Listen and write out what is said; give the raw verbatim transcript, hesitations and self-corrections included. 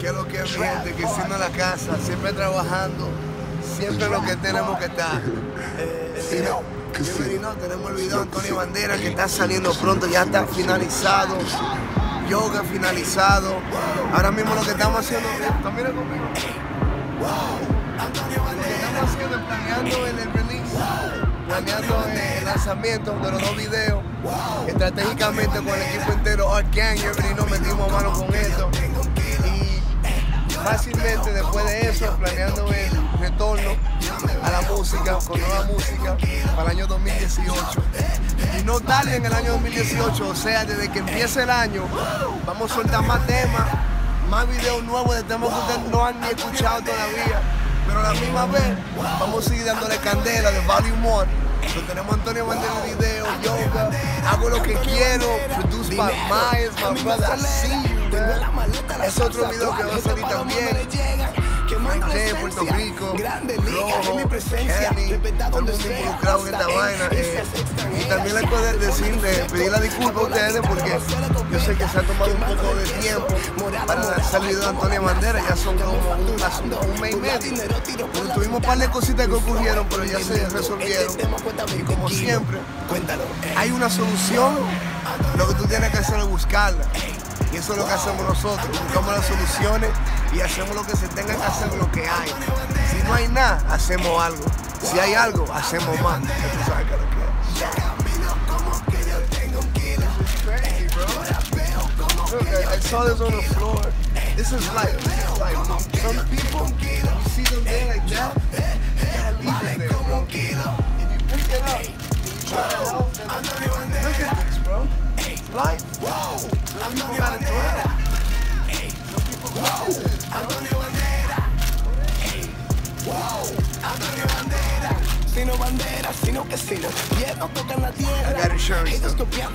Quiero que gente que siendo en la casa, siempre trabajando, siempre lo que tenemos que estar. Eh, eh, no, tenemos el video de Antonio Banderas que está saliendo pronto, ya está finalizado. Yoga finalizado. Ahora mismo lo que estamos haciendo, mira conmigo. Lo que estamos haciendo es planeando el release, planeando el lanzamiento de los dos videos. Estratégicamente con el equipo entero, Arkangel, y nos metimos mano con esto. Y fácilmente después de eso, planeando el retorno a la música, con nueva música para el año dos mil dieciocho. Y no tarde en el año dos mil dieciocho, o sea, desde que empiece el año, vamos a soltar más temas, más videos nuevos de temas que ustedes no han ni escuchado todavía. Pero a la misma vez, vamos a seguir dándole candela de Volume uno. Lo tenemos Antonio Banderas en el video, yoga, hago lo que quiero, produce by Miles, my brother, así, es otro video que va a salir también. Manché, Puerto Rico, Rojo, Henny, todo el mundo involucrado en esta vaina. Eh, y también les puedo decir, pedir la disculpa a ustedes porque yo sé que se ha tomado un poco de tiempo para lanzar el video de Antonio Banderas. Ya son como un, un mes y medio. Pues tuvimos un par de cositas que ocurrieron, pero ya se resolvieron. Y como siempre, hay una solución. Lo que tú tienes que hacer es buscarla. Y eso es lo que hacemos nosotros, buscamos las soluciones y hacemos lo que se tenga que hacer, lo que hay. Si no hay nada, hacemos algo. Si hay algo, hacemos más. Look, I, I saw this on the floor. This is like, this is like some people, you see them there like that, you gotta leave it there, bro. If you pick it up, you try it out, look at this, bro. It's like, whoa. I'm not even a daughter. Whoa, I'm not even a Whoa, I'm not even a Sino bandera, sino que sino. Yeah, no tocan la tierra. I got insurance.